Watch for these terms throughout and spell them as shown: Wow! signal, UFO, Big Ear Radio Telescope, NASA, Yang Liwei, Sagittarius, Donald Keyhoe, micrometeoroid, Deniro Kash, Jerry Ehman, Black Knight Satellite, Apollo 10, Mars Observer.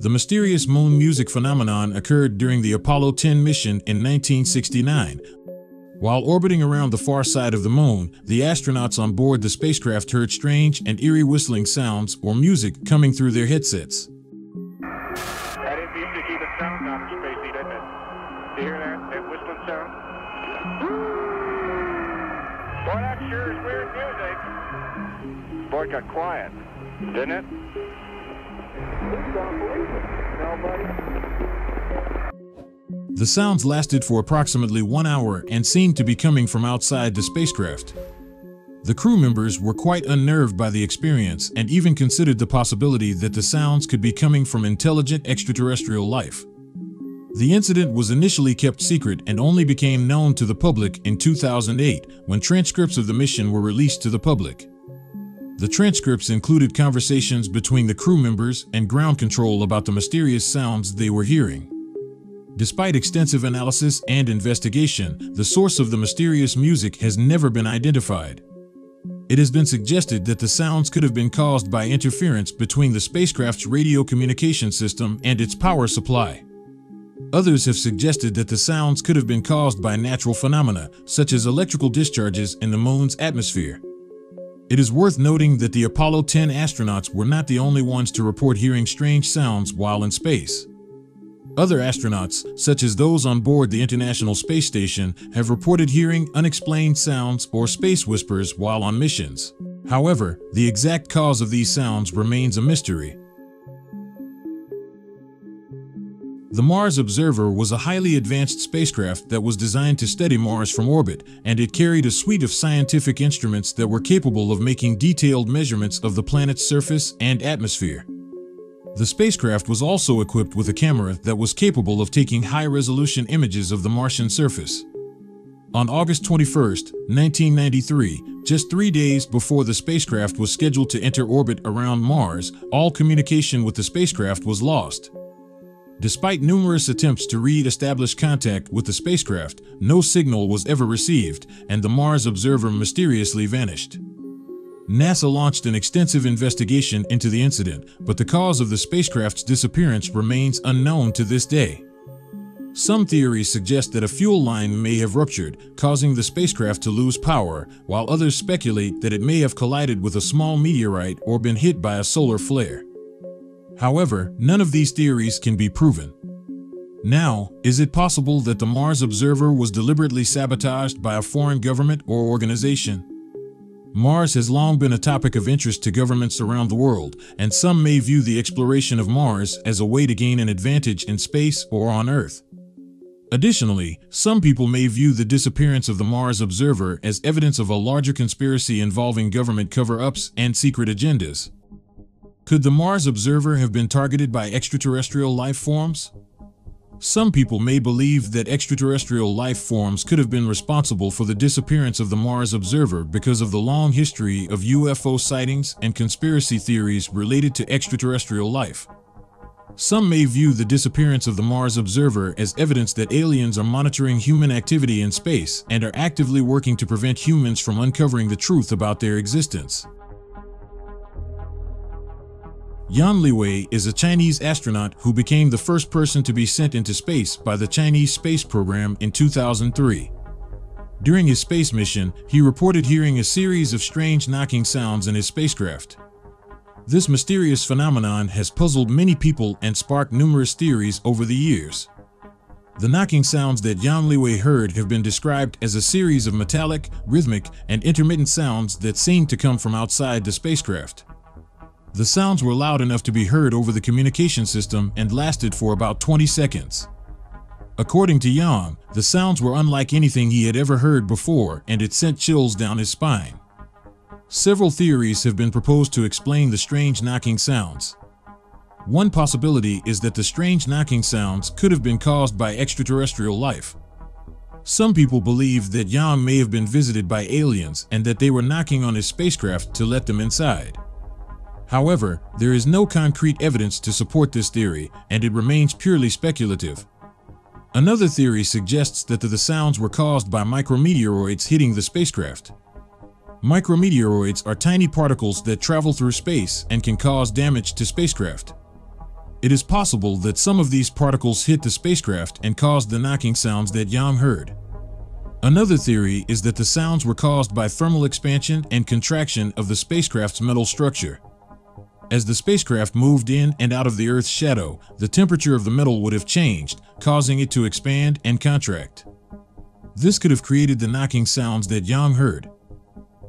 The mysterious moon music phenomenon occurred during the Apollo 10 mission in 1969. While orbiting around the far side of the moon, the astronauts on board the spacecraft heard strange and eerie whistling sounds or music coming through their headsets. That is easy to keep the sound out of space, doesn't it? Do you hear that whistling sound? Boy, that sure is weird music. Boy, it got quiet, didn't it? We don't believe it. Nobody. The sounds lasted for approximately 1 hour and seemed to be coming from outside the spacecraft. The crew members were quite unnerved by the experience and even considered the possibility that the sounds could be coming from intelligent extraterrestrial life. The incident was initially kept secret and only became known to the public in 2008, when transcripts of the mission were released to the public. The transcripts included conversations between the crew members and ground control about the mysterious sounds they were hearing. Despite extensive analysis and investigation, the source of the mysterious music has never been identified. It has been suggested that the sounds could have been caused by interference between the spacecraft's radio communication system and its power supply. Others have suggested that the sounds could have been caused by natural phenomena, such as electrical discharges in the moon's atmosphere. It is worth noting that the Apollo 10 astronauts were not the only ones to report hearing strange sounds while in space. Other astronauts, such as those on board the International Space Station, have reported hearing unexplained sounds or space whispers while on missions. However, the exact cause of these sounds remains a mystery. The Mars Observer was a highly advanced spacecraft that was designed to study Mars from orbit, and it carried a suite of scientific instruments that were capable of making detailed measurements of the planet's surface and atmosphere. The spacecraft was also equipped with a camera that was capable of taking high-resolution images of the Martian surface. On August 21, 1993, just 3 days before the spacecraft was scheduled to enter orbit around Mars, all communication with the spacecraft was lost. Despite numerous attempts to re-establish contact with the spacecraft, no signal was ever received, and the Mars Observer mysteriously vanished. NASA launched an extensive investigation into the incident, but the cause of the spacecraft's disappearance remains unknown to this day. Some theories suggest that a fuel line may have ruptured, causing the spacecraft to lose power, while others speculate that it may have collided with a small meteorite or been hit by a solar flare. However, none of these theories can be proven. Now, is it possible that the Mars Observer was deliberately sabotaged by a foreign government or organization? Mars has long been a topic of interest to governments around the world, and some may view the exploration of Mars as a way to gain an advantage in space or on Earth. Additionally, some people may view the disappearance of the Mars Observer as evidence of a larger conspiracy involving government cover-ups and secret agendas. Could the Mars Observer have been targeted by extraterrestrial life forms? Some people may believe that extraterrestrial life forms could have been responsible for the disappearance of the Mars Observer because of the long history of UFO sightings and conspiracy theories related to extraterrestrial life. Some may view the disappearance of the Mars Observer as evidence that aliens are monitoring human activity in space and are actively working to prevent humans from uncovering the truth about their existence. Yang Liwei is a Chinese astronaut who became the first person to be sent into space by the Chinese space program in 2003. During his space mission, he reported hearing a series of strange knocking sounds in his spacecraft. This mysterious phenomenon has puzzled many people and sparked numerous theories over the years. The knocking sounds that Yang Liwei heard have been described as a series of metallic, rhythmic, and intermittent sounds that seemed to come from outside the spacecraft. The sounds were loud enough to be heard over the communication system and lasted for about 20 seconds. According to Yang, the sounds were unlike anything he had ever heard before, and it sent chills down his spine. Several theories have been proposed to explain the strange knocking sounds. One possibility is that the strange knocking sounds could have been caused by extraterrestrial life. Some people believe that Yang may have been visited by aliens and that they were knocking on his spacecraft to let them inside. However, there is no concrete evidence to support this theory, and it remains purely speculative. Another theory suggests that the sounds were caused by micrometeoroids hitting the spacecraft. Micrometeoroids are tiny particles that travel through space and can cause damage to spacecraft. It is possible that some of these particles hit the spacecraft and caused the knocking sounds that Yang heard. Another theory is that the sounds were caused by thermal expansion and contraction of the spacecraft's metal structure. As the spacecraft moved in and out of the Earth's shadow, the temperature of the metal would have changed, causing it to expand and contract. This could have created the knocking sounds that Yang heard.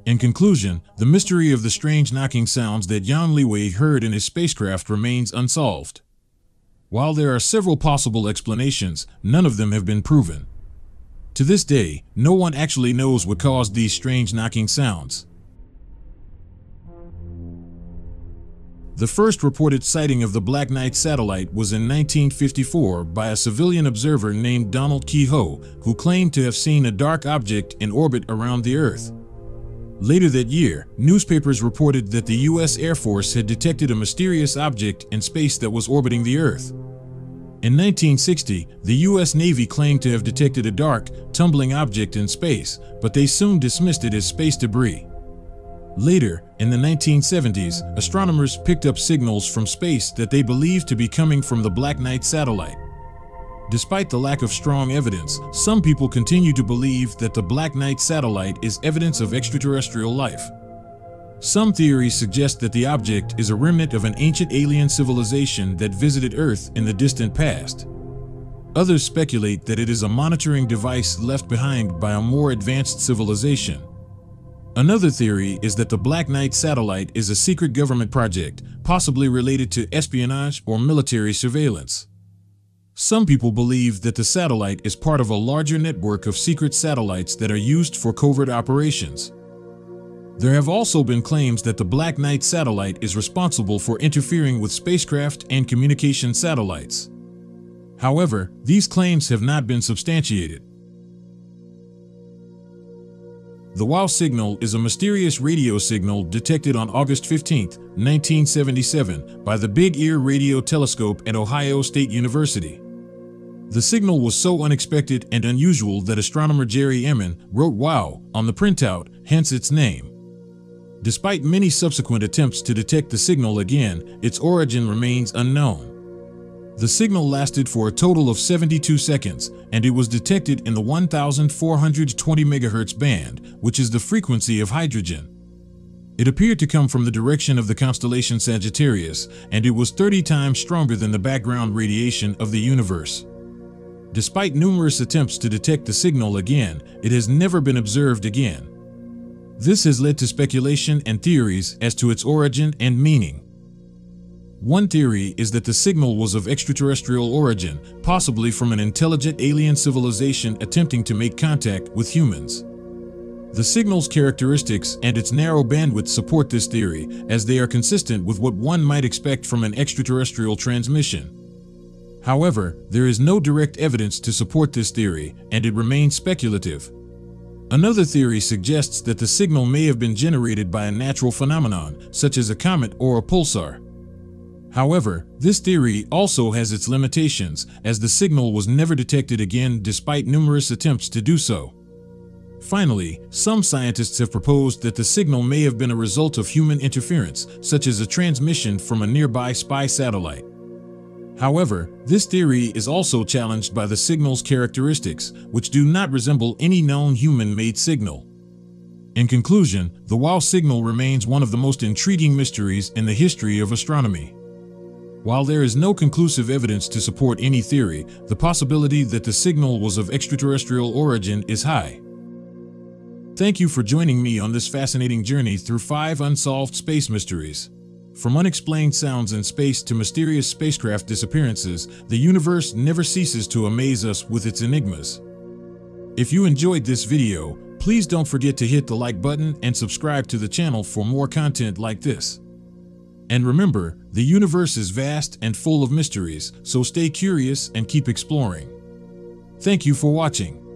In conclusion, the mystery of the strange knocking sounds that Yang Liwei heard in his spacecraft remains unsolved. While there are several possible explanations, none of them have been proven. To this day, no one actually knows what caused these strange knocking sounds. The first reported sighting of the Black Knight satellite was in 1954 by a civilian observer named Donald Keyhoe, who claimed to have seen a dark object in orbit around the Earth. Later that year, newspapers reported that the U.S. Air Force had detected a mysterious object in space that was orbiting the Earth. In 1960, the U.S. Navy claimed to have detected a dark, tumbling object in space, but they soon dismissed it as space debris. Later, in the 1970s, astronomers picked up signals from space that they believed to be coming from the Black Knight satellite. Despite the lack of strong evidence, some people continue to believe that the Black Knight satellite is evidence of extraterrestrial life. Some theories suggest that the object is a remnant of an ancient alien civilization that visited Earth in the distant past. Others speculate that it is a monitoring device left behind by a more advanced civilization. Another theory is that the Black Knight satellite is a secret government project, possibly related to espionage or military surveillance. Some people believe that the satellite is part of a larger network of secret satellites that are used for covert operations. There have also been claims that the Black Knight satellite is responsible for interfering with spacecraft and communication satellites. However, these claims have not been substantiated. The Wow! signal is a mysterious radio signal detected on August 15, 1977, by the Big Ear Radio Telescope at Ohio State University. The signal was so unexpected and unusual that astronomer Jerry Ehman wrote "Wow" on the printout, hence its name. Despite many subsequent attempts to detect the signal again, its origin remains unknown. The signal lasted for a total of 72 seconds, and it was detected in the 1,420 MHz band, which is the frequency of hydrogen. It appeared to come from the direction of the constellation Sagittarius, and it was 30 times stronger than the background radiation of the universe. Despite numerous attempts to detect the signal again, it has never been observed again. This has led to speculation and theories as to its origin and meaning. One theory is that the signal was of extraterrestrial origin, possibly from an intelligent alien civilization attempting to make contact with humans. The signal's characteristics and its narrow bandwidth support this theory, as they are consistent with what one might expect from an extraterrestrial transmission. However, there is no direct evidence to support this theory, and it remains speculative. Another theory suggests that the signal may have been generated by a natural phenomenon, such as a comet or a pulsar. However, this theory also has its limitations, as the signal was never detected again despite numerous attempts to do so. Finally, some scientists have proposed that the signal may have been a result of human interference, such as a transmission from a nearby spy satellite. However, this theory is also challenged by the signal's characteristics, which do not resemble any known human-made signal. In conclusion, the Wow! signal remains one of the most intriguing mysteries in the history of astronomy. While there is no conclusive evidence to support any theory, the possibility that the signal was of extraterrestrial origin is high. Thank you for joining me on this fascinating journey through 5 unsolved space mysteries. From unexplained sounds in space to mysterious spacecraft disappearances, the universe never ceases to amaze us with its enigmas. If you enjoyed this video, please don't forget to hit the like button and subscribe to the channel for more content like this. And remember, the universe is vast and full of mysteries, so stay curious and keep exploring. Thank you for watching.